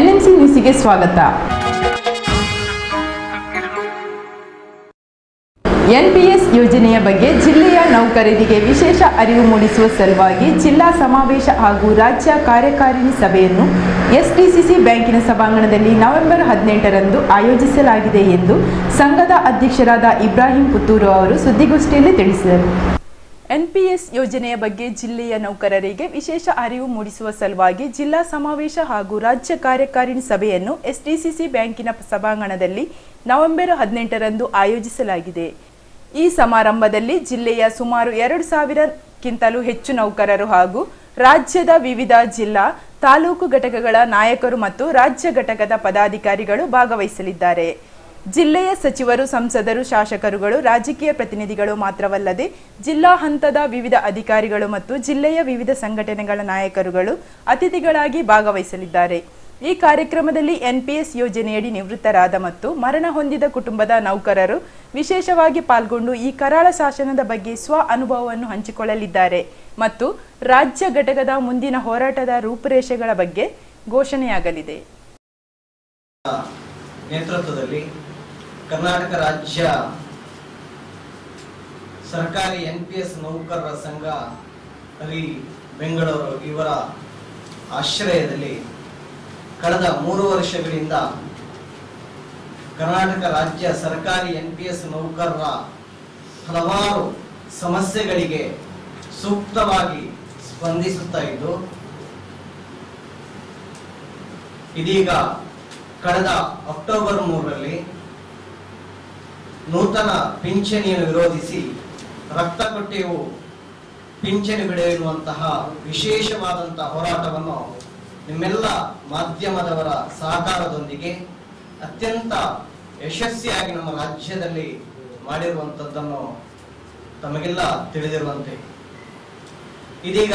NMC ನ್ಯೂಸ್ಗೆ ಸ್ವಾಗತ. NPS ಯೋಜನೆಯ ಬಗ್ಗೆ ಜಿಲ್ಲೆಯ ನೌಕರರಿಗೆ ವಿಶೇಷ ಅರಿವು ಮೂಡಿಸುವ ಸಲುವಾಗಿ ಜಿಲ್ಲಾ ಸಮಾವೇಶ ಹಾಗೂ ರಾಜ್ಯ ಕಾರ್ಯಕಾರಿಣಿ ಸಭೆಯನ್ನು ಎಸ್ಡಿಸಿಸಿ ಬ್ಯಾಂಕಿನ ಸಭಾಂಗಣದಲ್ಲಿ ನವೆಂಬರ್ 18ರಂದು ಆಯೋಜಿಸಲಾಗಿದೆ ಎಂದು ಸಂಘದ ಅಧ್ಯಕ್ಷರಾದ ಇಬ್ರಾಹಿಂ ಪುತ್ತೂರು ಅವರು ಸುದ್ದಿಗೋಷ್ಠಿಯಲ್ಲಿ ತಿಳಿಸಿದರು. NPS ಯೋಜನೆಯ ಬಗ್ಗೆ ಜಿಲ್ಲೆಯ ನೌಕರರಿಗೆ ವಿಶೇಷ ಅರಿವು ಮೂಡಿಸುವ ಸಲುವಾಗಿ ಜಿಲ್ಲಾ ಸಮಾವೇಶ ಹಾಗೂ ರಾಜ್ಯ ಕಾರ್ಯಕಾರಿಣಿ ಸಭೆಯನ್ನು ಎಸ್ಡಿಸಿಸಿ ಬ್ಯಾಂಕಿನ ಸಭಾಂಗಣದಲ್ಲಿ ನವೆಂಬರ್ 18ರಂದು ಆಯೋಜಿಸಲಾಗಿದೆ. ಈ ಸಮಾರಂಭದಲ್ಲಿ ಜಿಲ್ಲೆಯ ಸುಮಾರು 2000ಕ್ಕಿಂತಲೂ ಹೆಚ್ಚು ನೌಕರರು ಹಾಗೂ ರಾಜ್ಯದ ವಿವಿಧ ಜಿಲ್ಲಾ ತಾಲೂಕು ಘಟಕಗಳ ನಾಯಕರು ಮತ್ತು ರಾಜ್ಯ ಘಟಕದ ಪದಾಧಿಕಾರಿಗಳು ಭಾಗವಹಿಸಲಿದ್ದಾರೆ. ಜಿಲ್ಲೆಯ ಸಚಿವರು, ಸಂಸದರು, ಶಾಸಕರುಗಳು, ರಾಜಕೀಯ ಪ್ರತಿನಿಧಿಗಳು ಮಾತ್ರವಲ್ಲದೆ ಜಿಲ್ಲಾ ಹಂತದ ವಿವಿಧ ಅಧಿಕಾರಿಗಳು ಮತ್ತು ಜಿಲ್ಲೆಯ ವಿವಿಧ ಸಂಘಟನೆಗಳ ನಾಯಕರುಗಳು ಅತಿಥಿಗಳಾಗಿ ಭಾಗವಹಿಸಲಿದ್ದಾರೆ. ಈ ಕಾರ್ಯಕ್ರಮದಲ್ಲಿ NPS ಯೋಜನೆಯಡಿ ನಿವೃತ್ತರಾದ ಮತ್ತು ಮರಣ ಹೊಂದಿದ ಕುಟುಂಬದ ನೌಕರರು ವಿಶೇಷವಾಗಿ ಪಾಲ್ಗೊಂಡು ಈ ಕರಾಳ ಶಾಸನದ ಬಗ್ಗೆ ಸ್ವ ಅನುಭವವನ್ನು ಹಂಚಿಕೊಳ್ಳಲಿದ್ದಾರೆ ಮತ್ತು ರಾಜ್ಯ ಘಟಕದ ಮುಂದಿನ ಹೋರಾಟದ ರೂಪುರೇಷೆಗಳ ಬಗ್ಗೆ ಘೋಷಣೆಯಾಗಲಿದೆ. ನೇತೃತ್ವದಲ್ಲಿ ಕರ್ನಾಟಕ ರಾಜ್ಯ ಸರ್ಕಾರಿ NPS ನೌಕರರ ಸಂಘ ಬೆಂಗಳೂರು ಇವರ ಆಶ್ರಯದಲ್ಲಿ ಕಳೆದ 3 ವರ್ಷಗಳಿಂದ ಕರ್ನಾಟಕ ರಾಜ್ಯ ಸರ್ಕಾರಿ NPS ನೌಕರರ ಹಲವಾರು ಸಮಸ್ಯೆಗಳಿಗೆ ಸೂಕ್ತವಾಗಿ ಸ್ಪಂದಿಸುತ್ತಾ ಇದ್ದು, ಇದೀಗ ಕಳೆದ ಅಕ್ಟೋಬರ್ 3ರಲ್ಲಿ ನೂತನ ಪಿಂಚಣಿಯನ್ನು ವಿರೋಧಿಸಿ ರಕ್ತ ಕೊಟ್ಟೆಯು ಪಿಂಚಣಿ ಬಿಡೆಯುವಂತಹ ವಿಶೇಷವಾದಂತಹ ಹೋರಾಟವನ್ನು ನಿಮ್ಮೆಲ್ಲ ಮಾಧ್ಯಮದವರ ಸಹಕಾರದೊಂದಿಗೆ ಅತ್ಯಂತ ಯಶಸ್ವಿಯಾಗಿ ನಮ್ಮ ರಾಜ್ಯದಲ್ಲಿ ಮಾಡಿರುವಂಥದ್ದನ್ನು ತಮಗೆಲ್ಲ ತಿಳಿದಿರುವಂತೆ, ಇದೀಗ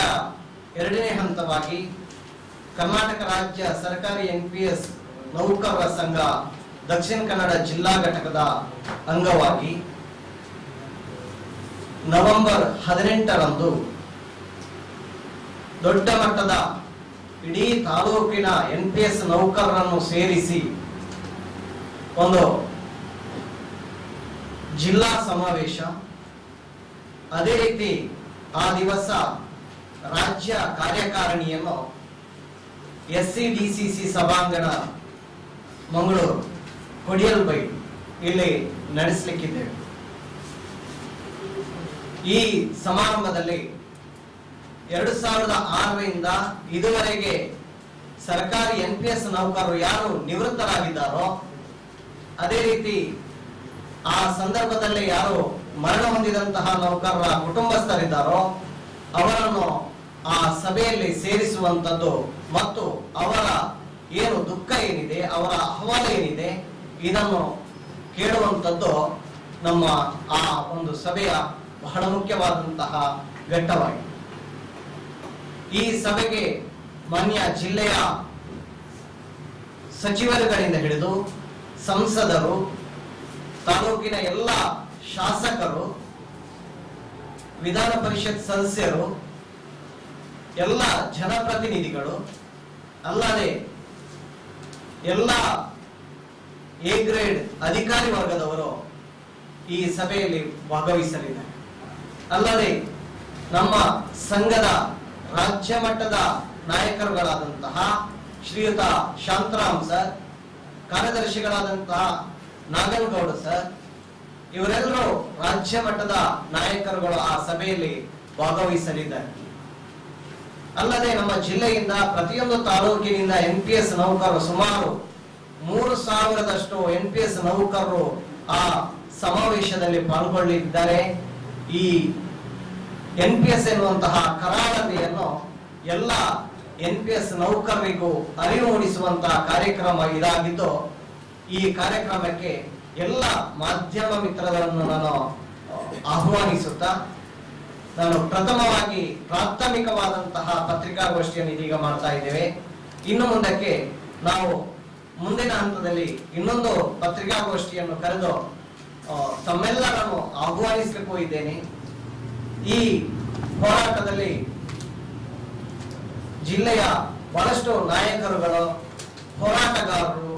2ನೇ ಹಂತವಾಗಿ ಕರ್ನಾಟಕ ರಾಜ್ಯ ಸರ್ಕಾರಿ NPS ನೌಕರರ ಸಂಘ ದಕ್ಷಿಣ ಕನ್ನಡ ಜಿಲ್ಲಾ ಘಟಕದ ಅಂಗವಾಗಿ ನವೆಂಬರ್ 18ರಂದು ದೊಡ್ಡ ಮಟ್ಟದ ಇಡೀ ತಾಲೂಕಿನ NPS ನೌಕರರನ್ನು ಸೇರಿಸಿ ಒಂದು ಜಿಲ್ಲಾ ಸಮಾವೇಶ, ಅದೇ ರೀತಿ ಆ ದಿವಸ ರಾಜ್ಯ ಕಾರ್ಯಕಾರಿಣಿಯನ್ನು SCDCC ಸಭಾಂಗಣ ಮಂಗಳೂರು ಕೊಡಿಯಲ್ ಬೈ ಇಲ್ಲಿ ನಡೆಸಲಿಕ್ಕಿದ್ದೇವೆ. ಈ ಸಮಾರಂಭದಲ್ಲಿ 2006ರಿಂದ ಇದುವರೆಗೆ ಸರ್ಕಾರಿ NPS ನೌಕರರು ಯಾರು ನಿವೃತ್ತರಾಗಿದ್ದಾರೋ, ಅದೇ ರೀತಿ ಆ ಸಂದರ್ಭದಲ್ಲಿ ಯಾರು ಮರಣ ಹೊಂದಿದಂತಹ ನೌಕರರ ಕುಟುಂಬಸ್ಥರಿದ್ದಾರೋ ಅವರನ್ನು ಆ ಸಭೆಯಲ್ಲಿ ಸೇರಿಸುವಂಥದ್ದು ಮತ್ತು ಅವರ ಏನು ದುಃಖ ಏನಿದೆ, ಅವರ ಅಹವಾಲ ಏನಿದೆ, ಇದನ್ನು ಕೇಳುವಂಥದ್ದು ನಮ್ಮ ಆ ಒಂದು ಸಭೆಯ ಬಹಳ ಮುಖ್ಯವಾದಂತಹ ಘಟ್ಟವಾಗಿದೆ. ಈ ಸಭೆಗೆ ಮಾನ್ಯ ಜಿಲ್ಲೆಯ ಸಚಿವರುಗಳಿಂದ ಹಿಡಿದು ಸಂಸದರು, ತಾಲೂಕಿನ ಎಲ್ಲ ಶಾಸಕರು, ವಿಧಾನ ಪರಿಷತ್ ಸದಸ್ಯರು, ಎಲ್ಲ ಜನಪ್ರತಿನಿಧಿಗಳು ಅಲ್ಲದೆ ಎಲ್ಲ ಎ ಗ್ರೇಡ್ ಅಧಿಕಾರಿ ವರ್ಗದವರು ಈ ಸಭೆಯಲ್ಲಿ ಭಾಗವಹಿಸಲಿದ್ದಾರೆ. ಅಲ್ಲದೆ ನಮ್ಮ ಸಂಘದ ರಾಜ್ಯ ಮಟ್ಟದ ನಾಯಕರುಗಳಾದಂತಹ ಶ್ರೀಯುತ ಶಾಂತರಾಮ್ ಸರ್, ಕಾರ್ಯದರ್ಶಿಗಳಾದಂತಹ ನಾಗನಗೌಡ ಸರ್, ಇವರೆಲ್ಲರೂ ರಾಜ್ಯ ಮಟ್ಟದ ನಾಯಕರುಗಳು ಆ ಸಭೆಯಲ್ಲಿ ಭಾಗವಹಿಸಲಿದ್ದಾರೆ. ಅಲ್ಲದೆ ನಮ್ಮ ಜಿಲ್ಲೆಯಿಂದ ಪ್ರತಿಯೊಂದು ತಾಲೂಕಿನಿಂದ NPS ನೌಕರರು ಸುಮಾರು 3000ದಷ್ಟು NPS ನೌಕರರು ಆ ಸಮಾವೇಶದಲ್ಲಿ ಪಾಲ್ಗೊಳ್ಳಲಿದ್ದಾರೆ. ಈ NPS ಎನ್ನುವಂತಹ ಕರಾಳತೆಯನ್ನು ಎಲ್ಲ NPS ನೌಕರರಿಗೂ ಅರಿವು ಮೂಡಿಸುವಂತಹ ಕಾರ್ಯಕ್ರಮ ಇದಾಗಿದ್ದು, ಈ ಕಾರ್ಯಕ್ರಮಕ್ಕೆ ಎಲ್ಲ ಮಾಧ್ಯಮ ಮಿತ್ರರನ್ನು ನಾನು ಆಹ್ವಾನಿಸುತ್ತಾ, ನಾನು ಪ್ರಥಮವಾಗಿ ಪ್ರಾಥಮಿಕವಾದಂತಹ ಪತ್ರಿಕಾಗೋಷ್ಠಿಯನ್ನು ಇದೀಗ ಮಾಡ್ತಾ ಇದ್ದೇವೆ. ಇನ್ನು ಮುಂದಕ್ಕೆ ನಾವು ಮುಂದಿನ ಹಂತದಲ್ಲಿ ಇನ್ನೊಂದು ಪತ್ರಿಕಾಗೋಷ್ಠಿಯನ್ನು ಕರೆದು ತಮ್ಮೆಲ್ಲರನ್ನು ಆಹ್ವಾನಿಸಲಿಕ್ಕೂ ಇದ್ದೇನೆ. ಈ ಹೋರಾಟದಲ್ಲಿ ಜಿಲ್ಲೆಯ ಬಹಳಷ್ಟು ನಾಯಕರುಗಳು, ಹೋರಾಟಗಾರರು,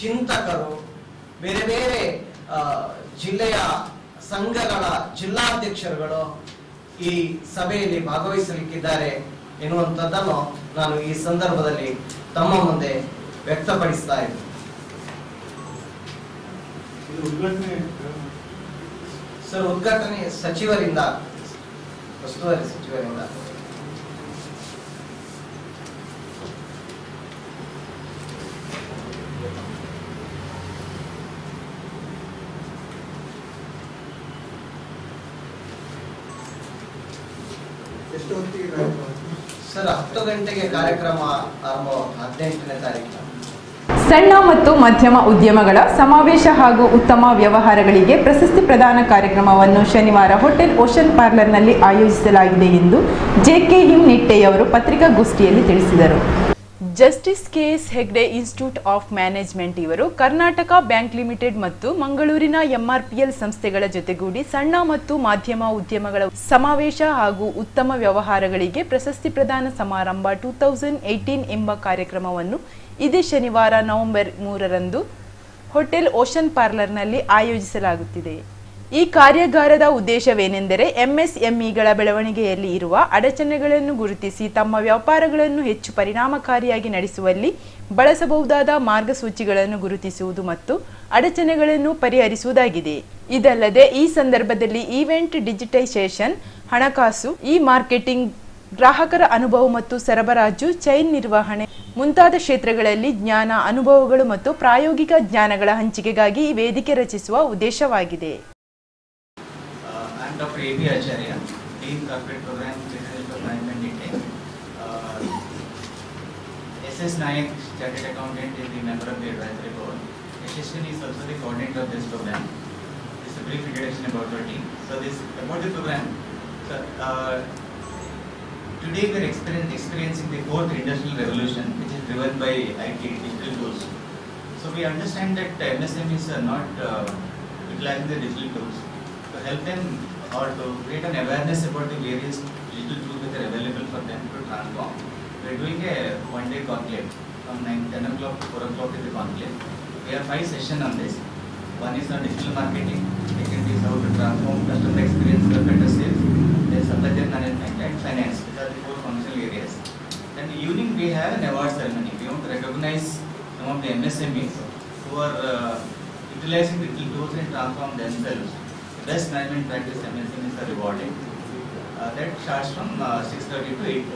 ಚಿಂತಕರು, ಬೇರೆ ಬೇರೆ ಜಿಲ್ಲೆಯ ಸಂಘಗಳ ಜಿಲ್ಲಾಧ್ಯಕ್ಷರುಗಳು ಈ ಸಭೆಯಲ್ಲಿ ಭಾಗವಹಿಸಲಿಕ್ಕಿದ್ದಾರೆ ಎನ್ನುವಂಥದ್ದನ್ನು ನಾನು ಈ ಸಂದರ್ಭದಲ್ಲಿ ತಮ್ಮ ಮುಂದೆ ವ್ಯಕ್ತಪಡಿಸ್ತಾ ಇದ್ದೀನಿ. ಸರ್, ಉದ್ಘಾಟನೆ ಸಚಿವರಿಂದ, ಉಸ್ತುವಾರಿ ಸಚಿವರಿಂದ. ಸರ್, 10 ಗಂಟೆಗೆ ಕಾರ್ಯಕ್ರಮ ಆರಂಭ. 18ನೇ ತಾರೀಕು ಸಣ್ಣ ಮತ್ತು ಮಧ್ಯಮ ಉದ್ಯಮಗಳ ಸಮಾವೇಶ ಹಾಗೂ ಉತ್ತಮ ವ್ಯವಹಾರಗಳಿಗೆ ಪ್ರಶಸ್ತಿ ಪ್ರದಾನ ಕಾರ್ಯಕ್ರಮವನ್ನು ಶನಿವಾರ ಹೋಟೆಲ್ ಓಷನ್ ಪಾರ್ಲರ್ನಲ್ಲಿ ಆಯೋಜಿಸಲಾಗಿದೆ ಎಂದು JK ಹಿಮ್ ನಿಟ್ಟೆಯವರು ಪತ್ರಿಕಾಗೋಷ್ಠಿಯಲ್ಲಿ ತಿಳಿಸಿದರು. Justice KS Hegde institute of management ಇವರು ಕರ್ನಾಟಕ ಬ್ಯಾಂಕ್ ಲಿಮಿಟೆಡ್ ಮತ್ತು ಮಂಗಳೂರಿನ MRPL ಸಂಸ್ಥೆಗಳ ಜೊತೆಗೂಡಿ ಸಣ್ಣ ಮತ್ತು ಮಧ್ಯಮ ಉದ್ಯಮಗಳ ಸಮಾವೇಶ ಹಾಗೂ ಉತ್ತಮ ವ್ಯವಹಾರಗಳಿಗೆ ಪ್ರಶಸ್ತಿ ಪ್ರದಾನ ಸಮಾರಂಭ 2018 ಎಂಬ ಕಾರ್ಯಕ್ರಮವನ್ನು ಇದೇ ಶನಿವಾರ ನವೆಂಬರ್ 3ರಂದು ಹೋಟೆಲ್ ಓಷನ್ ಪಾರ್ಲರ್ನಲ್ಲಿ ಆಯೋಜಿಸಲಾಗುತ್ತಿದೆ. ಈ ಕಾರ್ಯಾಗಾರದ ಉದ್ದೇಶವೇನೆಂದರೆ MSMEಗಳ ಬೆಳವಣಿಗೆಯಲ್ಲಿ ಇರುವ ಅಡಚಣೆಗಳನ್ನು ಗುರುತಿಸಿ ತಮ್ಮ ವ್ಯಾಪಾರಗಳನ್ನು ಹೆಚ್ಚು ಪರಿಣಾಮಕಾರಿಯಾಗಿ ನಡೆಸುವಲ್ಲಿ ಬಳಸಬಹುದಾದ ಮಾರ್ಗಸೂಚಿಗಳನ್ನು ಗುರುತಿಸುವುದು ಮತ್ತು ಅಡಚಣೆಗಳನ್ನು ಪರಿಹರಿಸುವುದಾಗಿದೆ. ಇದಲ್ಲದೆ ಈ ಸಂದರ್ಭದಲ್ಲಿ ಈವೆಂಟ್, ಡಿಜಿಟೈಸೇಷನ್, ಹಣಕಾಸು, ಈ ಮಾರ್ಕೆಟಿಂಗ್, ಗ್ರಾಹಕರ ಅನುಭವ ಮತ್ತು ಸರಬರಾಜು, ಚೈನ್ ನಿರ್ವಹಣೆ ಮುಂತಾದ ಕ್ಷೇತ್ರಗಳಲ್ಲಿ ಜ್ಞಾನ, ಅನುಭವಗಳು ಮತ್ತು ಪ್ರಾಯೋಗಿಕ ಜ್ಞಾನಗಳ ಹಂಚಿಕೆಗಾಗಿ ಈ ವೇದಿಕೆ ರಚಿಸುವ ಉದ್ದೇಶವಾಗಿದೆ. Today we are experiencing the 4th industrial revolution, which is driven by IT, digital tools. So we understand that MSMEs are not utilizing the digital tools to help them or to create an awareness about the various digital tools that are available for them to transform. We are doing a one-day conclave from 10 o'clock to 4 o'clock is the conclave. We have 5 sessions on this. One is on digital marketing. Second is how to transform customer experience for better sales. Then supply chain management and finance. These are the 4 functional areas. Then the evening we have an award ceremony. We want to recognize some of the MSMEs who are utilizing the tools and transform themselves. Best management practice MSMEs are rewarded. That starts from 6:30 to 8,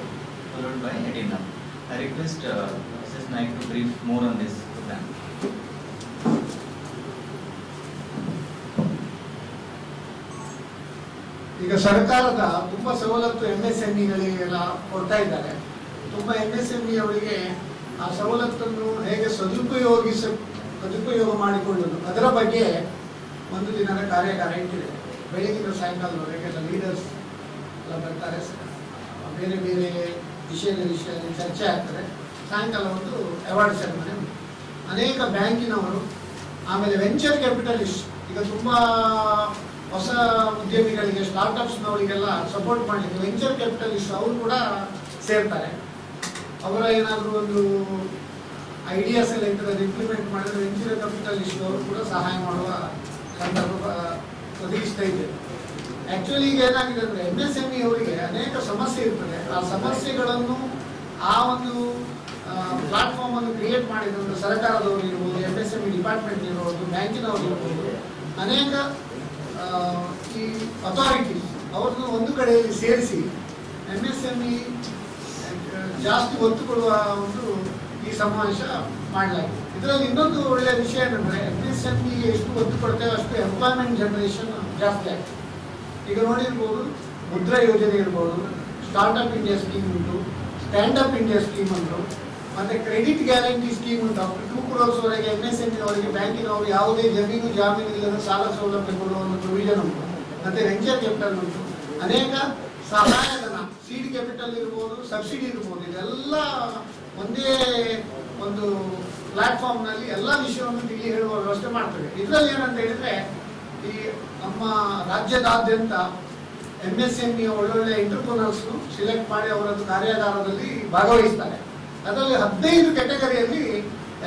followed by a dinner. I request Mrs. Naik to brief more on this program. ಈಗ ಸರ್ಕಾರದ ತುಂಬ ಸವಲತ್ತು MSMEಗಳಿಗೆಲ್ಲ ಕೊಡ್ತಾ ಇದ್ದಾರೆ. ತುಂಬ MSME ಅವರಿಗೆ ಆ ಸವಲತ್ತನ್ನು ಹೇಗೆ ಸದುಪಯೋಗ ಮಾಡಿಕೊಳ್ಳೋದು ಅದರ ಬಗ್ಗೆ ಒಂದು ದಿನದ ಕಾರ್ಯಾಗಾರ ಇಟ್ಟಿದೆ. ಬೆಳಗಿನ ಸಾಯಂಕಾಲದವರೆಗೆಲ್ಲ ಲೀಡರ್ಸ್ ಎಲ್ಲ ಬರ್ತಾರೆ, ಬೇರೆ ಬೇರೆ ವಿಷಯದ ವಿಷಯದಲ್ಲಿ ಚರ್ಚೆ ಆಗ್ತಾರೆ. ಸಾಯಂಕಾಲ ಒಂದು ಅವಾರ್ಡ್ ಸೆರೆಮನಿ, ಅನೇಕ ಬ್ಯಾಂಕಿನವರು, ಆಮೇಲೆ ವೆಂಚರ್ ಕ್ಯಾಪಿಟಲಿಸ್ಟ್, ಈಗ ತುಂಬ ಹೊಸ ಉದ್ಯಮಿಗಳಿಗೆ, ಸ್ಟಾರ್ಟ್ಅಪ್ಸ್ನವರಿಗೆಲ್ಲ ಸಪೋರ್ಟ್ ಮಾಡಲಿಕ್ಕೆ ವೆಂಚರ್ ಕ್ಯಾಪಿಟಲಿಸ್ಟ್ ಅವರು ಕೂಡ ಸೇರ್ತಾರೆ. ಅವರ ಏನಾದರೂ ಒಂದು ಐಡಿಯಾಸ್ ಎಲ್ಲ ಇದ್ದರೆ ಅದು ಇಂಪ್ಲಿಮೆಂಟ್ ಮಾಡಿದ್ರೆ ವೆಂಚರ್ ಕ್ಯಾಪಿಟಲಿಸ್ಟ್ ಅವರು ಕೂಡ ಸಹಾಯ ಮಾಡುವ ಸಂದರ್ಭ ಒದಗಿಸ್ತಾ ಇದ್ದೇವೆ. ಆ್ಯಕ್ಚುಲಿ ಈಗ ಏನಾಗಿದೆ ಅಂದರೆ MSME ಅವರಿಗೆ ಅನೇಕ ಸಮಸ್ಯೆ ಇರ್ತದೆ. ಆ ಸಮಸ್ಯೆಗಳನ್ನು ಆ ಒಂದು ಪ್ಲಾಟ್ಫಾರ್ಮನ್ನು ಕ್ರಿಯೇಟ್ ಮಾಡಿದಂಥ ಸರ್ಕಾರದವರು ಇರ್ಬೋದು, MSME ಡಿಪಾರ್ಟ್ಮೆಂಟ್ ಇರ್ಬೋದು, ಬ್ಯಾಂಕಿನವರು ಇರ್ಬೋದು, ಅನೇಕ ಈ ಅಥಾರಿಟಿ ಅವ್ರನ್ನ ಒಂದು ಕಡೆಯಲ್ಲಿ ಸೇರಿಸಿ MSME ಜಾಸ್ತಿ ಒತ್ತು ಕೊಡುವ ಒಂದು ಈ ಸಮಾವೇಶ ಮಾಡಲಾಗಿದೆ. ಇದರಲ್ಲಿ ಇನ್ನೊಂದು ಒಳ್ಳೆಯ ವಿಷಯ ಏನಂದರೆ MSMEಗೆ ಎಷ್ಟು ಒತ್ತು ಕೊಡ್ತೇವೆ ಅಷ್ಟು ಎಂಪ್ಲಾಯ್ಮೆಂಟ್ ಜನರೇಷನ್ ಜಾಸ್ತಿ ಆಗ್ತದೆ. ಈಗ ನೋಡಿರ್ಬೋದು, ಮುದ್ರಾ ಯೋಜನೆ ಇರ್ಬೋದು, ಸ್ಟಾರ್ಟ್ಅಪ್ ಇಂಡಿಯಾ ಸ್ಕೀಮ್ ಉಂಟು, ಸ್ಟ್ಯಾಂಡಪ್ ಇಂಡಿಯಾ ಸ್ಕೀಮ್ ಉಂಟು, ಮತ್ತು ಕ್ರೆಡಿಟ್ ಗ್ಯಾರಂಟಿ ಸ್ಕೀಮ್ ಉಂಟು. ಅಪ್ಟು 2 crore MSME ಅವರಿಗೆ ಬ್ಯಾಂಕಿನವರು ಯಾವುದೇ ಜಾಮೀನು ಇಲ್ಲದ ಸಾಲ ಸೌಲಭ್ಯ ಕೊಡುವ ಒಂದು ಪ್ರೊವಿಷನ್ ಉಂಟು. ಮತ್ತು ವೆಂಚರ್ ಕ್ಯಾಪಿಟಲ್ ಉಂಟು, ಅನೇಕ ಸಹಾಯಧನ, ಸೀಡ್ ಕ್ಯಾಪಿಟಲ್ ಇರ್ಬೋದು, ಸಬ್ಸಿಡಿ ಇರ್ಬೋದು, ಇದೆಲ್ಲ ಒಂದೇ ಒಂದು ಪ್ಲಾಟ್ಫಾರ್ಮ್ನಲ್ಲಿ ಎಲ್ಲ ವಿಷಯವನ್ನು ತಿಳಿ ಹೇಳುವ ವ್ಯವಸ್ಥೆ ಮಾಡ್ತೇವೆ. ಇದರಲ್ಲಿ ಏನಂತ ಹೇಳಿದರೆ ಈ ನಮ್ಮ ರಾಜ್ಯದಾದ್ಯಂತ MSME ಒಳ್ಳೊಳ್ಳೆ ಎಂಟರ್ಪ್ರನರ್ಸ್ನು ಸೆಲೆಕ್ಟ್ ಮಾಡಿ ಅವರದ್ದು ಕಾರ್ಯಾಗಾರದಲ್ಲಿ ಭಾಗವಹಿಸ್ತಾರೆ. ಅದರಲ್ಲಿ 15 ಕ್ಯಾಟಗರಿಯಲ್ಲಿ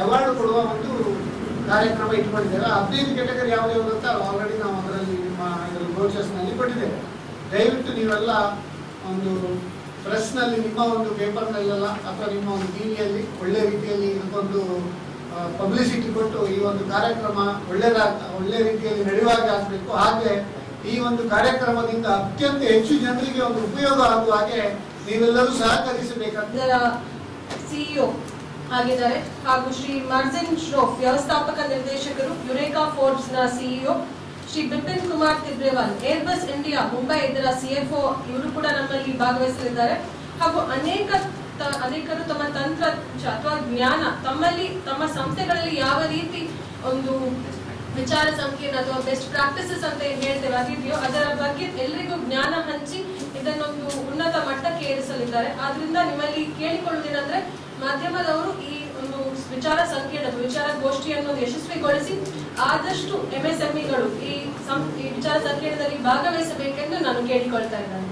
ಅವಾರ್ಡ್ ಕೊಡುವ ಒಂದು ಕಾರ್ಯಕ್ರಮ ಇಟ್ಕೊಂಡಿದ್ದೇವೆ. 15 ಕ್ಯಾಟಗರಿ ಯಾವುದು ಇರುತ್ತೋ ಆಲ್ರೆಡಿ ನಾವು ಅದರಲ್ಲಿ ನಿಮ್ಮ ಬ್ರೋಚರ್ಸ್ನಲ್ಲಿ ಕೊಟ್ಟಿದ್ದೇವೆ. ದಯವಿಟ್ಟು ನೀವೆಲ್ಲ ಒಂದು ಪ್ರೆಸ್ನಲ್ಲಿ ನಿಮ್ಮ ಒಂದು ಪೇಪರ್ನಲ್ಲೆಲ್ಲ ಅಥವಾ ನಿಮ್ಮ ಒಂದು ಟಿವಿಯಲ್ಲಿ ಒಳ್ಳೆ ರೀತಿಯಲ್ಲಿ ಇದಕ್ಕೊಂದು ಪಬ್ಲಿಸಿಟಿ ಕೊಟ್ಟು ಈ ಒಂದು ಕಾರ್ಯಕ್ರಮ ಒಳ್ಳೆ ರೀತಿಯಲ್ಲಿ ನಡೆಯುವಾಗೆ ಆಗಬೇಕು. ಹಾಗೆ ಈ ಒಂದು ಕಾರ್ಯಕ್ರಮದಿಂದ ಅತ್ಯಂತ ಹೆಚ್ಚು ಜನರಿಗೆ ಒಂದು ಉಪಯೋಗ ಆಗುವ ಹಾಗೆ ನೀವೆಲ್ಲರೂ ಸಹಕರಿಸಬೇಕು. ಸಿಇಒ ಆಗಿದ್ದಾರೆ ಹಾಗೂ ಶ್ರೀ ಮರ್ಜಿನ್ ಶ್ರೋಫ್ ವ್ಯವಸ್ಥಾಪಕ ನಿರ್ದೇಶಕರು, ಯುರೇಕಾ ಫೋರ್ಬ್ಸ್ ನ CEO, Shri Bipin Kumar Tibrewal Airbus India Mumbai ಇದರ ಸಿಎಫ್ಒ ಇವರು ಕೂಡ ನಮ್ಮಲ್ಲಿ ಭಾಗವಹಿಸಲಿದ್ದಾರೆ. ಹಾಗೂ ಅನೇಕರು ತಮ್ಮ ತಂತ್ರ ಅಥವಾ ಜ್ಞಾನ ತಮ್ಮಲ್ಲಿ ತಮ್ಮ ಸಂಸ್ಥೆಗಳಲ್ಲಿ ಯಾವ ರೀತಿ ಒಂದು ವಿಚಾರ ಸಂಕೀರ್ಣ ಅಥವಾ ಬೆಸ್ಟ್ ಪ್ರಾಕ್ಟೀಸಸ್ ಅಂತ ಹೇಳ್ತೇವೆ ಆಗಿದೆಯೋ ಅದರ ಬಗ್ಗೆ ಎಲ್ಲರಿಗೂ ಜ್ಞಾನ ಹಂಚಿ ಇದನ್ನೊಂದು ಉನ್ನತ ಮಟ್ಟಕ್ಕೆ ಏರಿಸಲಿದ್ದಾರೆ. ಆದ್ರಿಂದ ನಿಮ್ಮಲ್ಲಿ ಕೇಳಿಕೊಳ್ಳುವುದೇನಂದ್ರೆ ಮಾಧ್ಯಮದವರು ಈ ಒಂದು ವಿಚಾರ ಸಂಕೀರ್ಣ ವಿಚಾರ ಗೋಷ್ಠಿಯನ್ನು ಯಶಸ್ವಿಗೊಳಿಸಿ ಆದಷ್ಟು ಎಂಎಸ್ಎಂಇಗಳು ಈ ವಿಚಾರ ಸಂಕೀರ್ಣದಲ್ಲಿ ಭಾಗವಹಿಸಬೇಕೆಂದು ನಾನು ಕೇಳಿಕೊಳ್ತಾ ಇದ್ದೇನೆ.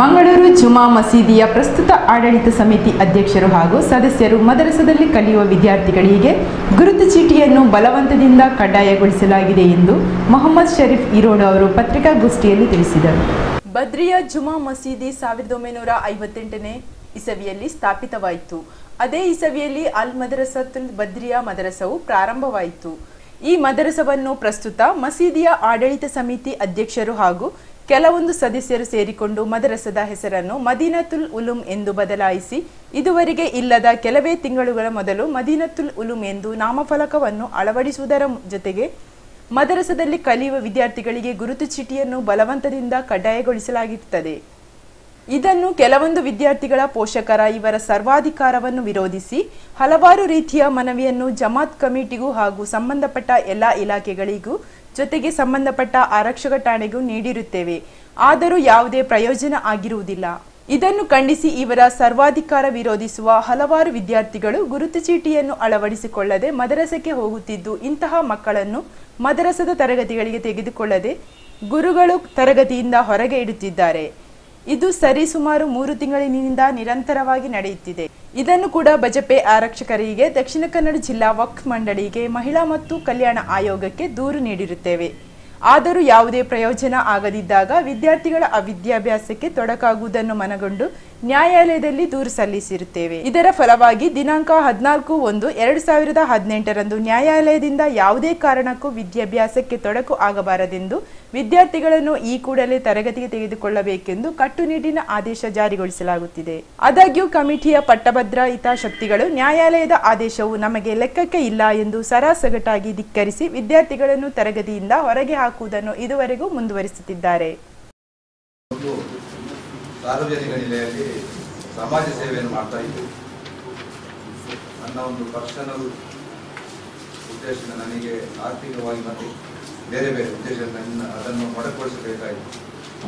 ಮಂಗಳೂರು ಜುಮಾ ಮಸೀದಿಯ ಪ್ರಸ್ತುತ ಆಡಳಿತ ಸಮಿತಿ ಅಧ್ಯಕ್ಷರು ಹಾಗೂ ಸದಸ್ಯರು ಮದರಸದಲ್ಲಿ ಕಲಿಯುವ ವಿದ್ಯಾರ್ಥಿಗಳಿಗೆ ಗುರುತು ಚೀಟಿಯನ್ನು ಬಲವಂತದಿಂದ ಕಡ್ಡಾಯಗೊಳಿಸಲಾಗಿದೆ ಎಂದು ಮೊಹಮ್ಮದ್ ಶರೀಫ್ ಇರೋಡು ಅವರು ಪತ್ರಿಕಾಗೋಷ್ಠಿಯಲ್ಲಿ ತಿಳಿಸಿದರು. ಬದ್ರಿಯ ಜುಮಾ ಮಸೀದಿ 1958ನೇ ಇಸವಿಯಲ್ಲಿ ಸ್ಥಾಪಿತವಾಯಿತು. ಅದೇ ಇಸವಿಯಲ್ಲಿ ಅಲ್ ಮದರಸತುಲ್ ಬದ್ರಿಯಾ ಮದರಸವು ಪ್ರಾರಂಭವಾಯಿತು. ಈ ಮದರಸವನ್ನು ಪ್ರಸ್ತುತ ಮಸೀದಿಯ ಆಡಳಿತ ಸಮಿತಿ ಅಧ್ಯಕ್ಷರು ಹಾಗೂ ಕೆಲವೊಂದು ಸದಸ್ಯರು ಸೇರಿಕೊಂಡು ಮದರಸದ ಹೆಸರನ್ನು ಮದೀನತುಲ್ ಉಲೂಮ್ ಎಂದು ಬದಲಾಯಿಸಿ ಇದುವರೆಗೆ ಇಲ್ಲದ ಕೆಲವೇ ತಿಂಗಳುಗಳ ಮೊದಲು ಮದೀನತುಲ್ ಉಲೂಮ್ ಎಂದು ನಾಮಫಲಕವನ್ನು ಅಳವಡಿಸುವುದರ ಜೊತೆಗೆ ಮದರಸದಲ್ಲಿ ಕಲಿಯುವ ವಿದ್ಯಾರ್ಥಿಗಳಿಗೆ ಗುರುತು ಚೀಟಿಯನ್ನು ಬಲವಂತದಿಂದ ಕಡ್ಡಾಯಗೊಳಿಸಲಾಗುತ್ತದೆ. ಇದನ್ನು ಕೆಲವೊಂದು ವಿದ್ಯಾರ್ಥಿಗಳ ಪೋಷಕರ ಇವರ ಸರ್ವಾಧಿಕಾರವನ್ನು ವಿರೋಧಿಸಿ ಹಲವಾರು ರೀತಿಯ ಮನವಿಯನ್ನು ಜಮಾತ್ ಕಮಿಟಿಗೂ ಹಾಗೂ ಸಂಬಂಧಪಟ್ಟ ಎಲ್ಲ ಇಲಾಖೆಗಳಿಗೂ ಜೊತೆಗೆ ಸಂಬಂಧಪಟ್ಟ ಆರಕ್ಷಕ ಠಾಣೆಗೂ ನೀಡಿರುತ್ತೇವೆ. ಆದರೂ ಯಾವುದೇ ಪ್ರಯೋಜನ ಆಗಿರುವುದಿಲ್ಲ. ಇದನ್ನು ಖಂಡಿಸಿ ಇವರ ಸರ್ವಾಧಿಕಾರ ವಿರೋಧಿಸುವ ಹಲವಾರು ವಿದ್ಯಾರ್ಥಿಗಳು ಗುರುತು ಚೀಟಿಯನ್ನು ಅಳವಡಿಸಿಕೊಳ್ಳದೆ ಮದರಸಕ್ಕೆ ಹೋಗುತ್ತಿದ್ದು, ಇಂತಹ ಮಕ್ಕಳನ್ನು ಮದರಸದ ತರಗತಿಗಳಿಗೆ ತೆಗೆದುಕೊಳ್ಳದೆ ಗುರುಗಳು ತರಗತಿಯಿಂದ ಹೊರಗೆ ಇಡುತ್ತಿದ್ದಾರೆ. ಇದು ಸರಿಸುಮಾರು 3 ತಿಂಗಳಿನಿಂದ ನಿರಂತರವಾಗಿ ನಡೆಯುತ್ತಿದೆ. ಇದನ್ನು ಕೂಡ ಬಜಪೆ ಆರಕ್ಷಕರಿಗೆ, ದಕ್ಷಿಣ ಕನ್ನಡ ಜಿಲ್ಲಾ ವಕ್ಫ್ ಮಂಡಳಿಗೆ, ಮಹಿಳಾ ಮತ್ತು ಕಲ್ಯಾಣ ಆಯೋಗಕ್ಕೆ ದೂರು ನೀಡಿರುತ್ತೇವೆ. ಆದರೂ ಯಾವುದೇ ಪ್ರಯೋಜನ ಆಗದಿದ್ದಾಗ ವಿದ್ಯಾರ್ಥಿಗಳ ಅವಿದ್ಯಾಭ್ಯಾಸಕ್ಕೆ ತೊಡಕಾಗುವುದನ್ನು ಮನಗಂಡು ನ್ಯಾಯಾಲಯದಲ್ಲಿ ದೂರು ಸಲ್ಲಿಸಿರುತ್ತೇವೆ. ಇದರ ಫಲವಾಗಿ ದಿನಾಂಕ 14/1/2018ರಂದು ನ್ಯಾಯಾಲಯದಿಂದ ಯಾವುದೇ ಕಾರಣಕ್ಕೂ ವಿದ್ಯಾಭ್ಯಾಸಕ್ಕೆ ತೊಡಕು ಆಗಬಾರದೆಂದು ವಿದ್ಯಾರ್ಥಿಗಳನ್ನು ಈ ಕೂಡಲೇ ತರಗತಿಗೆ ತೆಗೆದುಕೊಳ್ಳಬೇಕೆಂದು ಕಟ್ಟುನಿಟ್ಟಿನ ಆದೇಶ ಜಾರಿಗೊಳಿಸಲಾಗುತ್ತಿದೆ. ಆದಾಗ್ಯೂ ಕಮಿಟಿಯ ಪಟ್ಟಭದ್ರ ಹಿತಾಸಕ್ತಿಗಳು ನ್ಯಾಯಾಲಯದ ಆದೇಶವು ನಮಗೆ ಲೆಕ್ಕಕ್ಕೆ ಇಲ್ಲ ಎಂದು ಸರಾಸಗಟಾಗಿ ಧಿಕ್ಕರಿಸಿ ವಿದ್ಯಾರ್ಥಿಗಳನ್ನು ತರಗತಿಯಿಂದ ಹೊರಗೆ ಹಾಕುವುದನ್ನು ಇದುವರೆಗೂ ಮುಂದುವರಿಸುತ್ತಿದ್ದಾರೆ. ಸಾರ್ವಜನಿಕ ನೆಲೆಯಲ್ಲಿ ಸಮಾಜ ಸೇವೆಯನ್ನು ಮಾಡ್ತಾ ಇದ್ದೆ. ನನ್ನ ಒಂದು ಪರ್ಸನಲ್ ಉದ್ದೇಶದಿಂದ ನನಗೆ ಆರ್ಥಿಕವಾಗಿ ಮತ್ತು ಬೇರೆ ಬೇರೆ ಉದ್ದೇಶದಿಂದ ಅದನ್ನು ಮೊಟಕುಗೊಳಿಸಬೇಕಾಯಿತು.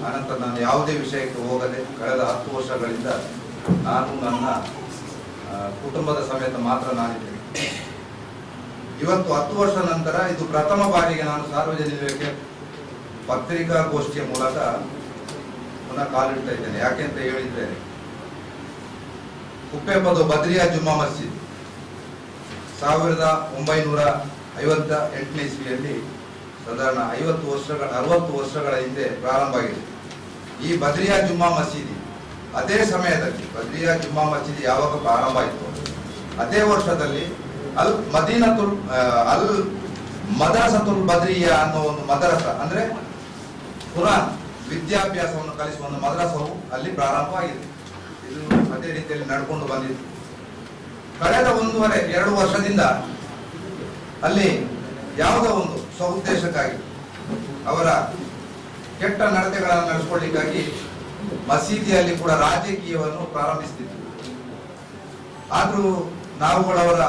ಆನಂತರ ನಾನು ಯಾವುದೇ ವಿಷಯಕ್ಕೆ ಹೋಗದೆ ಕಳೆದ 10 ವರ್ಷಗಳಿಂದ ನಾನು ನನ್ನ ಕುಟುಂಬದ ಸಮೇತ ಮಾತ್ರ ನಾನಿದ್ದೇನೆ. ಇವತ್ತು 10 ವರ್ಷ ನಂತರ ಇದು ಪ್ರಥಮ ಬಾರಿಗೆ ನಾನು ಸಾರ್ವಜನಿಕರಿಗೆ ಪತ್ರಿಕಾಗೋಷ್ಠಿಯ ಮೂಲಕ ಕಾಲಿಡ್ತಾ ಇದ್ದೇನೆ. ಯಾಕೆಂತ ಹೇಳಿದ್ದೇನೆ, ಕುಪ್ಪೆಪದು ಬದ್ರಿಯಾ ಜುಮ್ಮಾ ಮಸ್ಜಿದ್ 1958ನೇ ಇಸ್ವಿಯಲ್ಲಿ ಸಾಧಾರಣ 60 ವರ್ಷಗಳ ಹಿಂದೆ ಪ್ರಾರಂಭ ಆಗಿದೆ ಈ ಬದ್ರಿಯಾ ಜುಮ್ಮಾ ಮಸೀದಿ. ಅದೇ ಸಮಯದಲ್ಲಿ ಬದ್ರಿಯಾ ಜುಮ್ಮಾ ಮಸೀದಿ ಯಾವಾಗ ಪ್ರಾರಂಭ ಆಯಿತು ಅದೇ ವರ್ಷದಲ್ಲಿ ಅಲ್ ಮದರಸತುಲ್ ಬದ್ರಿಯಾ ಅನ್ನೋ ಒಂದು ಮದರಸ ಅಂದ್ರೆ ಕುರಾನ್ ವಿದ್ಯಾಭ್ಯಾಸವನ್ನು ಕಲಿಸುವ ಒಂದು ಮದ್ರಸವು ಅಲ್ಲಿ ಪ್ರಾರಂಭ ಆಗಿದೆ. ಇದು ಅದೇ ರೀತಿಯಲ್ಲಿ ನಡ್ಕೊಂಡು ಬಂದಿತ್ತು. ಕಳೆದ 1.5-2 ವರ್ಷದಿಂದ ಅಲ್ಲಿ ಯಾವುದೋ ಒಂದು ಸ್ವಉದ್ದೇಶಕ್ಕಾಗಿ ಅವರ ಕೆಟ್ಟ ನಡತೆಗಳನ್ನು ನಡೆಸಿಕೊಳ್ಳಿಕ್ಕಾಗಿ ಮಸೀದಿಯಲ್ಲಿ ಕೂಡ ರಾಜಕೀಯವನ್ನು ಪ್ರಾರಂಭಿಸುತ್ತಿತ್ತು. ಆದರೂ ನಾವುಗಳವರ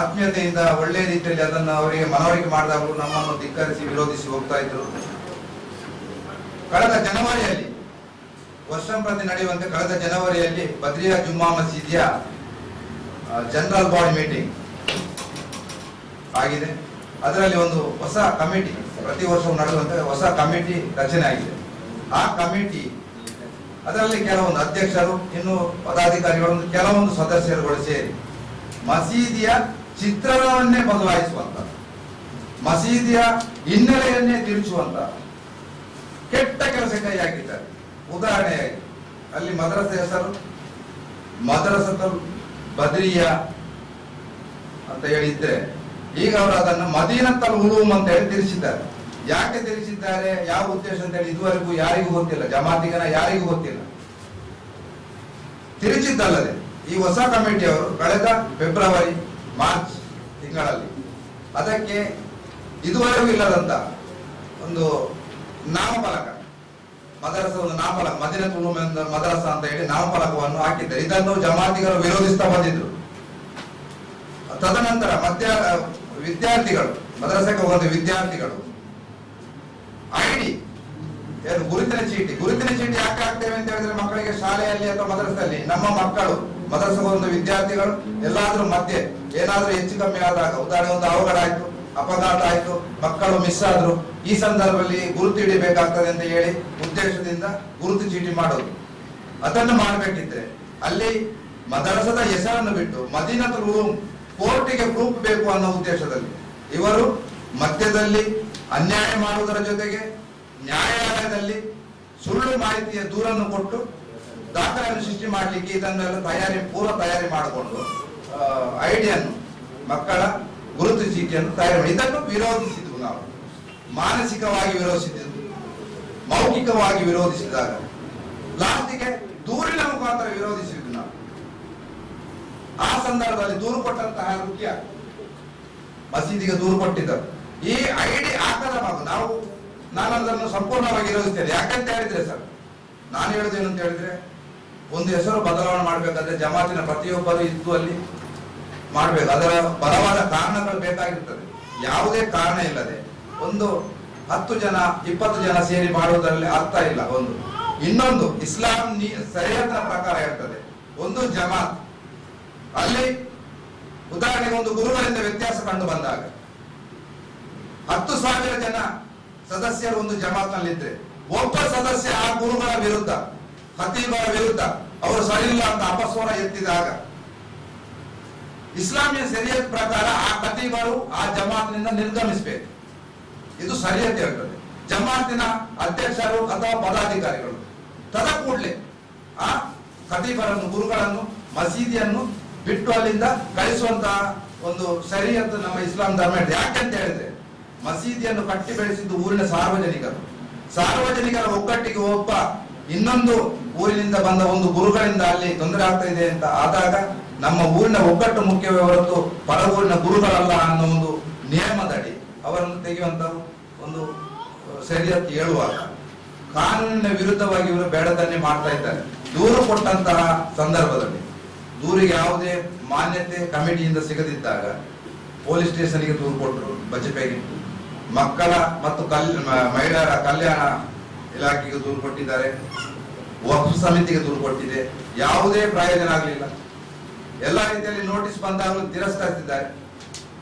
ಆತ್ಮೀಯತೆಯಿಂದ ಒಳ್ಳೆಯ ರೀತಿಯಲ್ಲಿ ಅದನ್ನು ಅವರಿಗೆ ಮನವರಿಕೆ ಮಾಡಿದಾಗಲೂ ನಮ್ಮನ್ನು ಧಿಕ್ಕರಿಸಿ ವಿರೋಧಿಸಿ ಹೋಗ್ತಾ ಇದ್ರು. ಕಳೆದ ಜನವರಿಯಲ್ಲಿ ವರ್ಷಂಪ್ರತಿ ನಡೆಯುವಂತೆ ಕಳೆದ ಜನವರಿಯಲ್ಲಿ ಬದ್ರಿಯಾ ಜುಮ್ಮಾ ಮಸೀದಿಯ ಜನರಲ್ ಬಾಡಿ ಮೀಟಿಂಗ್ ಆಗಿದೆ. ಅದರಲ್ಲಿ ಒಂದು ಹೊಸ ಕಮಿಟಿ, ಪ್ರತಿ ವರ್ಷವೂ ನಡೆಯುವಂತೆ ಹೊಸ ಕಮಿಟಿ ರಚನೆ ಆಗಿದೆ. ಆ ಕಮಿಟಿ ಅದರಲ್ಲಿ ಕೆಲವೊಂದು ಅಧ್ಯಕ್ಷರು, ಇನ್ನು ಪದಾಧಿಕಾರಿಗಳು, ಕೆಲವೊಂದು ಸದಸ್ಯರುಗಳು ಸೇರಿ ಮಸೀದಿಯ ಚಿತ್ರಣವನ್ನೇ ಬದಲಾಯಿಸುವಂತದ್ದು, ಮಸೀದಿಯ ಹಿನ್ನೆಲೆಯನ್ನೇ ತಿರುಚುವಂತದ್ದು ಕೆಟ್ಟ ಕೆಲಸ ಕೈ ಹಾಕಿದ್ದಾರೆ. ಉದಾಹರಣೆಯಾಗಿ ಅಲ್ಲಿ ಮದ್ರಸೆ ಹೆಸರು ಮದ್ರಸತುಲ್ ಬದ್ರಿಯಾ ಅಂತ ಹೇಳಿದ್ರೆ ಈಗ ಅವರು ಅದನ್ನು ಮದೀನತುಲ್ ಉಲೂಮ್ ಅಂತ ಹೇಳಿ ತಿರುಚಿದ್ದಾರೆ. ಯಾಕೆ ತಿರುಚಿದ್ದಾರೆ, ಯಾವ ಉದ್ದೇಶ ಅಂತ ಹೇಳಿ ಇದುವರೆಗೂ ಯಾರಿಗೂ ಗೊತ್ತಿಲ್ಲ, ಜಮಾತಿಗನ ಯಾರಿಗೂ ಗೊತ್ತಿಲ್ಲ, ತಿರುಚಿದ್ದಲ್ಲದೆ ಈ ಹೊಸ ಕಮಿಟಿಯವರು ಕಳೆದ ಫೆಬ್ರವರಿ ಮಾರ್ಚ್ ತಿಂಗಳಲ್ಲಿ ಅದಕ್ಕೆ ಇದುವರೆಗೂ ಇಲ್ಲದಂತ ಒಂದು ನಾಮಫಲಕ ಮದರಸವನ್ನು ನಾಮಫಲಕ ಮದೀನತುಲ್ ಉಲೂಮ್ ಮದರಸ ಅಂತ ಹೇಳಿ ನಾಮಫಲಕವನ್ನು ಹಾಕಿದ್ದಾರೆ. ಇದನ್ನು ಜಮಾತಿಗರು ವಿರೋಧಿಸ್ತಾ ಬಂದಿದ್ರು. ತದನಂತರ ವಿದ್ಯಾರ್ಥಿಗಳು ಮದರಸಕ್ಕೆ ಹೋದ ವಿದ್ಯಾರ್ಥಿಗಳು ಐಡಿ ಏನು ಗುರುತಿನ ಚೀಟಿ ಯಾಕೆ ಆಗ್ತೇವೆ ಅಂತ ಹೇಳಿದ್ರೆ ಮಕ್ಕಳಿಗೆ ಶಾಲೆಯಲ್ಲಿ ಅಥವಾ ಮದರಸದಲ್ಲಿ ನಮ್ಮ ಮಕ್ಕಳು ಮದರಸಕ್ಕೆ ಹೋದ ವಿದ್ಯಾರ್ಥಿಗಳು ಎಲ್ಲಾದ್ರೂ ಮಧ್ಯೆ ಏನಾದ್ರೂ ಹೆಚ್ಚು ಕಮ್ಮಿ ಆದಾಗ ಉದಾಹರಣೆ ಒಂದು ಅವಘಡ ಆಯ್ತು, ಅಪಘಾತ ಆಯ್ತು, ಮಕ್ಕಳು ಮಿಸ್ ಆದ್ರು, ಈ ಸಂದರ್ಭದಲ್ಲಿ ಗುರುತು ಹಿಡಿಬೇಕಾಗ್ತದೆ ಅಂತ ಹೇಳಿ ಉದ್ದೇಶದಿಂದ ಗುರುತು ಚೀಟಿ ಮಾಡೋದು. ಅದನ್ನು ಮಾಡಬೇಕಿದ್ರೆ ಅಲ್ಲಿ ಮದರಸದ ಹೆಸರನ್ನು ಬಿಟ್ಟು ಮದೀನತುಲ್ ಉಲೂಮ್ ಕೋರ್ಟಿಗೆ ಪ್ರೂಫ್ ಬೇಕು ಅನ್ನೋ ಉದ್ದೇಶದಲ್ಲಿ ಇವರು ಮಧ್ಯದಲ್ಲಿ ಅನ್ಯಾಯ ಮಾಡುವುದರ ಜೊತೆಗೆ ನ್ಯಾಯಾಲಯದಲ್ಲಿ ಸುಳ್ಳು ಮಾಹಿತಿಯ ದೂರನ್ನು ಕೊಟ್ಟು ದಾಖಲೆಯನ್ನು ಸೃಷ್ಟಿ ಮಾಡಲಿಕ್ಕೆ ಇದನ್ನೆಲ್ಲ ಪೂರ್ವ ತಯಾರಿ ಮಾಡಿಕೊಂಡು ಐಡಿಯನ್ನು ಮಕ್ಕಳ ಗುರುತು ಚೀಟಿಯನ್ನು ತಯಾರಿ ಮಾಡಿ ಇದನ್ನು ವಿರೋಧಿಸಿದ್ವು. ನಾವು ಮಾನಸಿಕವಾಗಿ ವಿರೋಧಿಸಿದ್ದೆವು, ಮೌಖಿಕವಾಗಿ ವಿರೋಧಿಸಿದಾಗ ಲಾಸ್ಟಿಗೆ ದೂರಿನ ಮುಖಾಂತರ ವಿರೋಧಿಸಿದ್ವು. ನಾವು ಆ ಸಂದರ್ಭದಲ್ಲಿ ದೂರು ಕೊಟ್ಟಂತಹ ಮುಖ್ಯ ಮಸೀದಿಗೆ ದೂರು ಕೊಟ್ಟಿದ್ದರು. ಈ ಐಡಿ ಹಾಕದ ಭಾಗ ನಾನು ಅದನ್ನು ಸಂಪೂರ್ಣವಾಗಿ ವಿರೋಧಿಸ್ತೇನೆ. ಯಾಕಂತ ಹೇಳಿದ್ರೆ ಸರ್, ನಾನು ಹೇಳುದೇನು ಅಂತ ಹೇಳಿದ್ರೆ, ಒಂದು ಹೆಸರು ಬದಲಾವಣೆ ಮಾಡಬೇಕಾದ್ರೆ ಜಮಾತಿನ ಪ್ರತಿಯೊಬ್ಬರು ಇದ್ದು ಅಲ್ಲಿ ಮಾಡಬೇಕು, ಅದರ ಬಲವಾದ ಕಾರಣಗಳು ಬೇಕಾಗಿರ್ತದೆ. ಯಾವುದೇ ಕಾರಣ ಇಲ್ಲದೆ ಒಂದು 10 ಜನ 20 ಜನ ಸೇರಿ ಮಾಡುವುದರಲ್ಲಿ ಅರ್ಥ ಇಲ್ಲ. ಒಂದು ಇನ್ನೊಂದು ಇಸ್ಲಾಂ ಸರಿಯಾದ ಪ್ರಕಾರ ಇರ್ತದೆ. ಒಂದು ಜಮಾತ್ ಅಲ್ಲಿ ಉದಾಹರಣೆಗೆ ಒಂದು ಗುರುಗಳಿಂದ ವ್ಯತ್ಯಾಸ ಕಂಡು ಬಂದಾಗ 10,000 ಜನ ಸದಸ್ಯರು ಒಂದು ಜಮಾತ್ನಲ್ಲಿದ್ರೆ ಒಬ್ಬ ಸದಸ್ಯ ಆ ಗುರುಗಳ ವಿರುದ್ಧ ಖತೀಬರ ವಿರುದ್ಧ ಅವರು ಸರಿಯಿಲ್ಲ ಅಂತ ಅಪಸ್ವರ ಎತ್ತಿದಾಗ ಇಸ್ಲಾಮಿಯ ಶರಿಯತ್ ಪ್ರಕಾರ ಆ ಖತೀಬರು ಆ ಜಮಾತ್ನಿಂದ ನಿರ್ಗಮಿಸಬೇಕು. ಇದು ಶರಿಯತ್ ಹೇಳ್ತದೆ. ಜಮಾತಿನ ಅಧ್ಯಕ್ಷರು ಅಥವಾ ಪದಾಧಿಕಾರಿಗಳು ತದ ಕೂಡಲೇ ಆ ಖತೀಬರನ್ನು ಗುರುಗಳನ್ನು ಮಸೀದಿಯನ್ನು ಬಿಟ್ಟು ಅಲ್ಲಿಂದ ಕಳಿಸುವಂತಹ ಒಂದು ಶರಿಯತ್ ನಮ್ಮ ಇಸ್ಲಾಂ ಧರ್ಮ ಇದೆ. ಯಾಕೆಂತ ಹೇಳಿದ್ರೆ ಮಸೀದಿಯನ್ನು ಕಟ್ಟಿ ಬೆಳೆಸಿದ್ದು ಊರಿನ ಸಾರ್ವಜನಿಕರ ಒಗ್ಗಟ್ಟಿಗೆ ಒಬ್ಬ ಇನ್ನೊಂದು ಊರಿನಿಂದ ಬಂದ ಒಂದು ಗುರುಗಳಿಂದ ಅಲ್ಲಿ ತೊಂದರೆ ಆಗ್ತಾ ಇದೆ ಅಂತ ಆದಾಗ ನಮ್ಮ ಊರಿನ ಒಗ್ಗಟ್ಟು ಮುಖ್ಯವೇ ಹೊರತು ಪರ ಊರಿನ ಗುರುಗಳಲ್ಲ ಅನ್ನೋ ಒಂದು ನಿಯಮದಡಿ ಅವರನ್ನು ತೆಗೆಯುವಂತ ಒಂದು ಶರಿಯತ್ ಹೇಳುವಾಗ ಕಾನೂನಿನ ವಿರುದ್ಧವಾಗಿ ಇವರು ಬೇಡದನ್ನೇ ಮಾಡ್ತಾ ಇದ್ದಾರೆ. ದೂರು ಕೊಟ್ಟಂತಹ ಸಂದರ್ಭದಲ್ಲಿ ದೂರಿಗೆ ಯಾವುದೇ ಮಾನ್ಯತೆ ಕಮಿಟಿಯಿಂದ ಸಿಗದಿದ್ದಾಗ ಪೊಲೀಸ್ ಸ್ಟೇಷನ್ಗೆ ದೂರು ಕೊಟ್ಟರು. ಬಜಪೆಗೆ ಮಕ್ಕಳ ಮತ್ತು ಮಹಿಳೆಯರ ಕಲ್ಯಾಣ ಇಲಾಖೆಗೆ ದೂರು ಕೊಟ್ಟಿದ್ದಾರೆ, ವಕ್ಫ್ ಸಮಿತಿಗೆ ದೂರು ಕೊಟ್ಟಿದೆ. ಯಾವುದೇ ಪ್ರಯೋಜನ ಆಗಲಿಲ್ಲ. ಎಲ್ಲ ರೀತಿಯಲ್ಲಿ ನೋಟಿಸ್ ಬಂದಾಗಲೂ ತಿರಸ್ಕರಿಸಿದ್ದಾರೆ.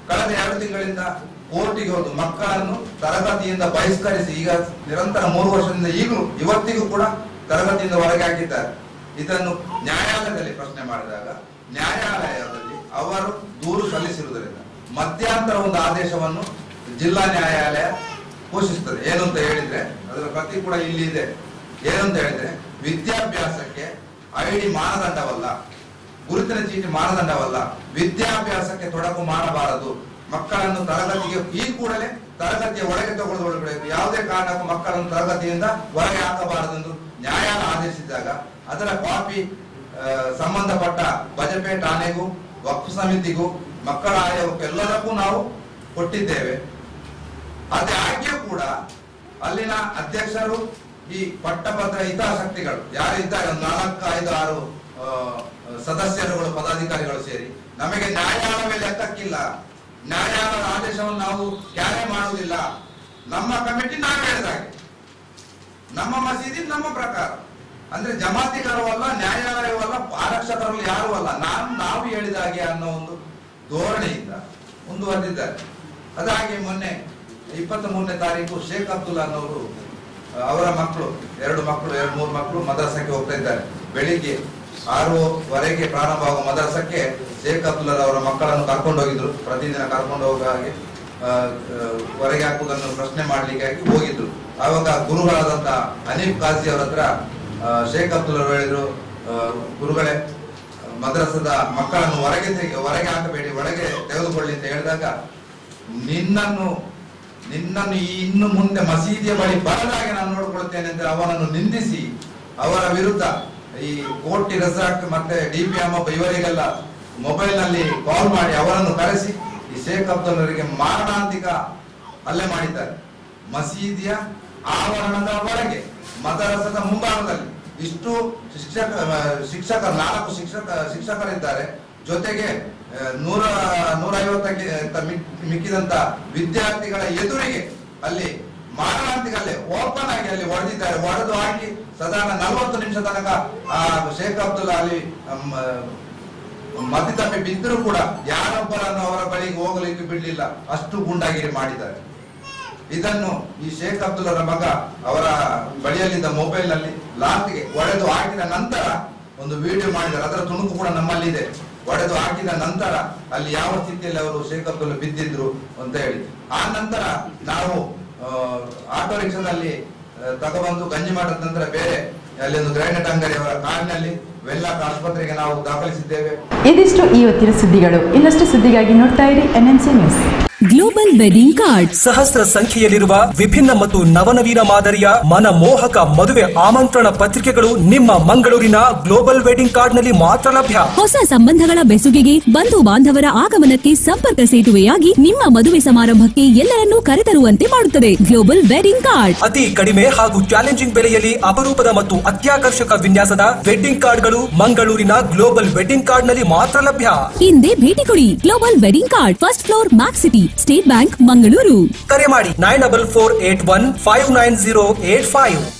ಕಳೆದ 2 ತಿಂಗಳಿಂದ ಕೋರ್ಟಿಗೆ ಹೋದು ಮಕ್ಕಳನ್ನು ತರಗತಿಯಿಂದ ಬಹಿಷ್ಕರಿಸಿ ಈಗ ನಿರಂತರ 3 ವರ್ಷದಿಂದ ಈಗಲೂ ಇವತ್ತಿಗೂ ಕೂಡ ತರಗತಿಯಿಂದ ಹೊರಗೆ ಹಾಕಿದ್ದಾರೆ. ಇದನ್ನು ನ್ಯಾಯಾಲಯದಲ್ಲಿ ಪ್ರಶ್ನೆ ಮಾಡಿದಾಗ ನ್ಯಾಯಾಲಯದಲ್ಲಿ ಅವರು ದೂರು ಸಲ್ಲಿಸಿರುವುದರಿಂದ ಮಧ್ಯಂತರ ಒಂದು ಆದೇಶವನ್ನು ಜಿಲ್ಲಾ ನ್ಯಾಯಾಲಯ ಘೋಷಿಸುತ್ತದೆ. ಏನು ಅಂತ ಹೇಳಿದ್ರೆ, ಅದರ ಪ್ರತಿ ಕೂಡ ಇಲ್ಲಿ ಇದೆ. ಏನಂತ ಹೇಳಿದ್ರೆ, ವಿದ್ಯಾಭ್ಯಾಸಕ್ಕೆ ಐಡಿ ಮಾನದಂಡವಲ್ಲ, ಗುರುತಿನ ಚೀಟಿ ಮಾನದಂಡವಲ್ಲ, ವಿದ್ಯಾಭ್ಯಾಸಕ್ಕೆ ತೊಡಕು ಮಾಡಬಾರದು. ಮಕ್ಕಳನ್ನು ತರಗತಿಗೆ ಈ ಕೂಡಲೇ ತರಗತಿಯ ಒಳಗೆ ತಗೊಳ್ಳಬೇಕು, ಯಾವುದೇ ಕಾರಣಕ್ಕೂ ಮಕ್ಕಳನ್ನು ತರಗತಿಯಿಂದ ಹೊರಗೆ ಹಾಕಬಾರದು ಎಂದು ನ್ಯಾಯಾಲಯ ಆದೇಶಿಸಿದಾಗ ಅದರ ಕಾಪಿ ಸಂಬಂಧಪಟ್ಟ ಬಜಪೆ ಠಾಣೆಗೂ ವಕ್ಫ್ ಸಮಿತಿಗೂ ಮಕ್ಕಳ ಆಯೋಗಕ್ಕೆ ಎಲ್ಲದಕ್ಕೂ ನಾವು ಕೊಟ್ಟಿದ್ದೇವೆ. ಅದೇ ಆಕೆಯೂ ಕೂಡ ಅಲ್ಲಿನ ಅಧ್ಯಕ್ಷರು ಈ ಪಟ್ಟಭದ್ರ ಹಿತಾಸಕ್ತಿಗಳು ಯಾರಿದ್ದಾರೆ, 4, 5, 6 ಸದಸ್ಯರುಗಳು ಪದಾಧಿಕಾರಿಗಳು ಸೇರಿ ನಮಗೆ ನ್ಯಾಯಾಲಯವೇ ಲೆಕ್ಕಕ್ಕಿಲ್ಲ, ನ್ಯಾಯಾಲಯದ ಆದೇಶವನ್ನು ನಾವು ಕ್ಯಾರೆ ಮಾಡುವುದಿಲ್ಲ, ನಮ್ಮ ಕಮಿಟಿ ನಾವು ಹೇಳಿದಾಗೆ, ನಮ್ಮ ಮಸೀದಿ ನಮ್ಮ ಪ್ರಕಾರ, ಅಂದ್ರೆ ಜಮಾತಿಗರವಲ್ಲ, ನ್ಯಾಯಾಲಯವಲ್ಲ, ಆರಕ್ಷಕರು ಯಾರು ಅಲ್ಲ, ನಾವು ಹೇಳಿದಾಗೆ ಅನ್ನೋ ಒಂದು ಧೋರಣೆಯಿಂದ ಮುಂದುವರೆದಿದ್ದಾರೆ. ಅದಾಗಿ ಮೊನ್ನೆ 23ನೇ ತಾರೀಕು ಶೇಖ್ ಅಬ್ದುಲ್ಲಾ ಅನ್ನೋರು, ಅವರ ಮಕ್ಕಳು 2-3 ಮಕ್ಕಳು ಮದರಸಕ್ಕೆ ಹೋಗ್ತಾ ಇದ್ದಾರೆ. ಬೆಳಿಗ್ಗೆ 6 ವರೆಗೆ ಪ್ರಾರಂಭವಾಗುವ ಮದರಸಕ್ಕೆ ಜೇಕತ್ತುಲರವರ ಮಕ್ಕಳನ್ನು ಕರ್ಕೊಂಡು ಹೋಗಿದ್ರು. ಪ್ರತಿದಿನ ಕರ್ಕೊಂಡು ಹೋಗಿ ಹೊರಗೆ ಹಾಕುವುದನ್ನು ಪ್ರಶ್ನೆ ಮಾಡಲಿಕ್ಕಾಗಿ ಹೋಗಿದ್ರು. ಆವಾಗ ಗುರುಗಳಾದಂಥ ಅನೀಫ್ ಖಾಸಿ ಅವರ ಹತ್ರ ಶೇಖ್ ಅಬ್ದುಲ್ಲರು ಹೇಳಿದ್ರು, ಗುರುಗಳೇ ಮದ್ರಸದ ಮಕ್ಕಳನ್ನು ಹೊರಗೆ ಹಾಕಬೇಡಿ, ಒಳಗೆ ತೆಗೆದುಕೊಳ್ಳಿ ಅಂತ ಹೇಳಿದಾಗ, ನಿನ್ನನ್ನು ಇನ್ನು ಮುಂದೆ ಮಸೀದಿಯ ಬಳಿ ಬರದಾಗೆ ನಾನು ನೋಡಿಕೊಳ್ತೇನೆ ಅಂತ ಅವನನ್ನು ನಿಂದಿಸಿ ಅವರ ವಿರುದ್ಧ ಈ ಕೋಟಿ ರಜಾಕ್ ಮತ್ತೆ ಡಿಪಿ ಅಮ್ಮಪ್ಪ ಇವರಿಗೆಲ್ಲ ಮೊಬೈಲ್ ನಲ್ಲಿ ಕಾಲ್ ಮಾಡಿ ಅವರನ್ನು ಕರೆಸಿ ಈ ಶೇಖ್ ಅಬ್ದುಲ್ಲರಿಗೆ ಮಾರಣಾಂತಿಕ ಹಲ್ಲೆ ಮಾಡಿದ್ದಾರೆ. ಮಸೀದಿಯ ಆವರಣದ ಹೊರಗೆ ಮದರಸದ ಮುಂಭಾಗದಲ್ಲಿ ಇಷ್ಟು ನಾಲ್ಕು ಶಿಕ್ಷಕರಿದ್ದಾರೆ. ಜೊತೆಗೆ 150 ಮಿಕ್ಕಿದಂತ ವಿದ್ಯಾರ್ಥಿಗಳ ಎದುರಿಗೆ ಅಲ್ಲಿ ಮಾರಣಾಂತಿಕಲ್ಲೇ ಓಪನ್ ಆಗಿ ಅಲ್ಲಿ ಹೊಡೆದಿದ್ದಾರೆ. ಹೊಡೆದು ಹಾಕಿ ಸಾಧಾರಣ 40 ನಿಮಿಷ ತನಕ ಆ ಶೇಖ್ ಅಬ್ದುಲ್ಲಾ ಅಲ್ಲಿ ಮತಿ ತಪ್ಪಿ ಬಿದ್ದರೂ ಕೂಡ ಯಾರೊಬ್ಬರನ್ನು ಅವರ ಬಳಿಗೆ ಹೋಗಲಿಕ್ಕೆ ಬಿಡಲಿಲ್ಲ, ಅಷ್ಟು ಗುಂಡಾಗಿರಿ ಮಾಡಿದ್ದಾರೆ. ಇದನ್ನು ಈ ಶೇಖ್ ಅಬ್ದುಲ್ಲರ ಮಗ ಅವರ ಬಳಿಯಲ್ಲಿದ್ದ ಮೊಬೈಲ್ ನಲ್ಲಿ ಲಾಸ್ಟ್ಗೆ ಒಡೆದು ಹಾಕಿದ ನಂತರ ಒಂದು ವಿಡಿಯೋ ಮಾಡಿದ್ದಾರೆ. ಅದರ ತುಣುಕು ಕೂಡ ನಮ್ಮಲ್ಲಿದೆ. ಒಡೆದು ಹಾಕಿದ ನಂತರ ಅಲ್ಲಿ ಯಾವ ಸ್ಥಿತಿಯಲ್ಲಿ ಅವರು ಶೇಖ್ ಅಬ್ದುಲ್ಲಾ ಬಿದ್ದಿದ್ರು ಅಂತ ಹೇಳಿ, ಆ ನಂತರ ನಾವು ಆಟೋ ರಿಕ್ಷಾದಲ್ಲಿ ತಗೊಬಂದು ಗಂಜಿ ಮಾಡಿದ ನಂತರ ಬೇರೆ ಅಲ್ಲಿ ಒಂದು ಗ್ರಾನೇಟ್ ಅಂಗಡಿ ಅವರ ಕಾರಿನಲ್ಲಿ ವೆನ್ಲಾಕ್ ಆಸ್ಪತ್ರೆಗೆ ನಾವು ದಾಖಲಿಸಿದ್ದೇವೆ. ಇದಿಷ್ಟು ಇವತ್ತಿನ ಸುದ್ದಿಗಳು. ಇನ್ನಷ್ಟು ಸುದ್ದಿಗಾಗಿ ನೋಡ್ತಾ ಇರಿ NMC news. Global wedding card ಸಹಸ್ರ ಸಂಖ್ಯೆಯಲ್ಲಿರುವ ವಿಭಿನ್ನ ಮತ್ತು ನವನವೀನ ಮಾದರಿಯ ಮನಮೋಹಕ ಮದುವೆ ಆಮಂತ್ರಣ ಪತ್ರಿಕೆಗಳು ನಿಮ್ಮ ಮಂಗಳೂರಿನ ಗ್ಲೋಬಲ್ ವೆಡ್ಡಿಂಗ್ ಕಾರ್ಡ್ ನಲ್ಲಿ ಮಾತ್ರ ಲಭ್ಯ. ಹೊಸ ಸಂಬಂಧಗಳ ಬೆಸುಗೆಗೆ, ಬಂಧು ಬಾಂಧವರ ಆಗಮನಕ್ಕೆ ಸಂಪರ್ಕ ಸೇತುವೆಯಾಗಿ ನಿಮ್ಮ ಮದುವೆ ಸಮಾರಂಭಕ್ಕೆ ಎಲ್ಲರನ್ನೂ ಕರೆತರುವಂತೆ ಮಾಡುತ್ತದೆ ಗ್ಲೋಬಲ್ ವೆಡ್ಡಿಂಗ್ ಕಾರ್ಡ್. ಅತಿ ಕಡಿಮೆ ಹಾಗೂ ಚಾಲೆಂಜಿಂಗ್ ಬೆಲೆಯಲ್ಲಿ ಅಪರೂಪದ ಮತ್ತು ಅತ್ಯಾಕರ್ಷಕ ವಿನ್ಯಾಸದ ವೆಡ್ಡಿಂಗ್ ಕಾರ್ಡ್ಗಳು ಮಂಗಳೂರಿನ ಗ್ಲೋಬಲ್ ವೆಡ್ಡಿಂಗ್ ಕಾರ್ಡ್ ನಲ್ಲಿ ಮಾತ್ರ ಲಭ್ಯ. ಹಿಂದೆ ಭೇಟಿ ಕೊಡಿ global wedding card, first floor, max city, state bank, Mangaluru. ಕರೆ ಮಾಡಿ 9448159085.